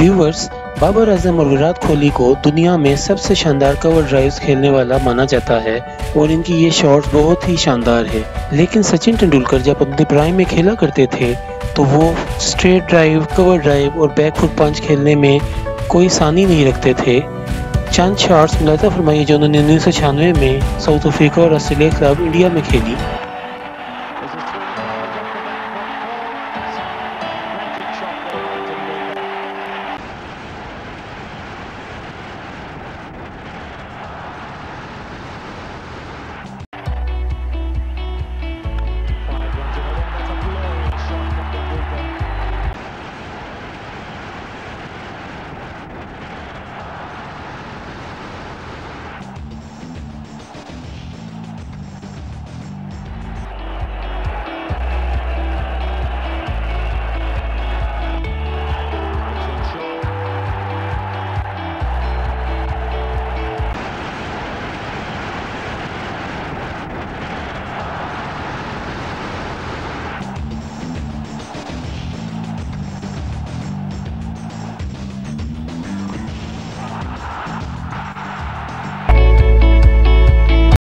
Viewers, Babar Azam और विराट कोहली को दुनिया में सबसे शानदार कवर ड्राइव्स खेलने वाला माना जाता है और इनकी ये शॉट्स बहुत ही शानदार है। लेकिन सचिन तेंदुलकर जब अपने प्राइम में खेला करते थे तो वो स्ट्रेट ड्राइव, कवर ड्राइव और बैकफुट पंच खेलने में कोई आसानी नहीं रखते थे। चंद शॉट्स मिलाता फरमाइए जो उन्होंने 1996 में साउथ अफ्रीका और ऑस्ट्रेलिया के खिलाफ इंडिया में खेली।